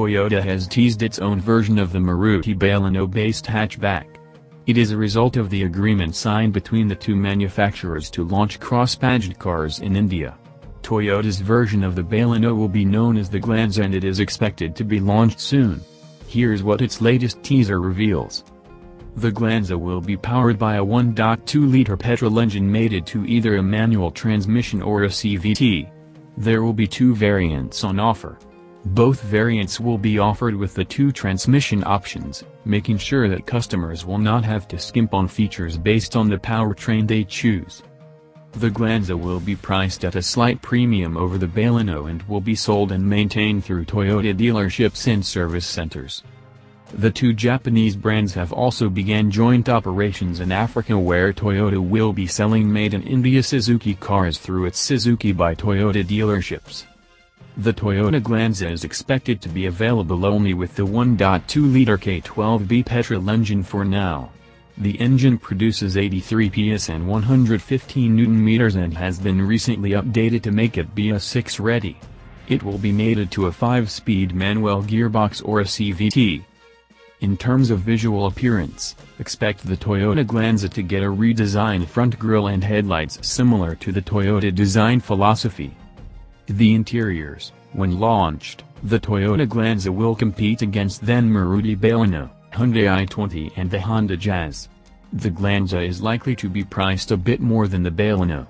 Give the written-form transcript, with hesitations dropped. Toyota has teased its own version of the Maruti Baleno-based hatchback. It is a result of the agreement signed between the two manufacturers to launch cross-badged cars in India. Toyota's version of the Baleno will be known as the Glanza, and it is expected to be launched soon. Here's what its latest teaser reveals. The Glanza will be powered by a 1.2-liter petrol engine mated to either a manual transmission or a CVT. There will be two variants on offer. Both variants will be offered with the two transmission options, making sure that customers will not have to skimp on features based on the powertrain they choose. The Glanza will be priced at a slight premium over the Baleno and will be sold and maintained through Toyota dealerships and service centers. The two Japanese brands have also begun joint operations in Africa, where Toyota will be selling made-in-India Suzuki cars through its Suzuki by Toyota dealerships. The Toyota Glanza is expected to be available only with the 1.2-liter K12B petrol engine for now. The engine produces 83 PS and 115 Nm and has been recently updated to make it BS6 ready. It will be mated to a 5-speed manual gearbox or a CVT. In terms of visual appearance, expect the Toyota Glanza to get a redesigned front grille and headlights similar to the Toyota design philosophy. The interiors, when launched, the Toyota Glanza will compete against then Maruti Baleno, Hyundai i20 and the Honda Jazz. The Glanza is likely to be priced a bit more than the Baleno.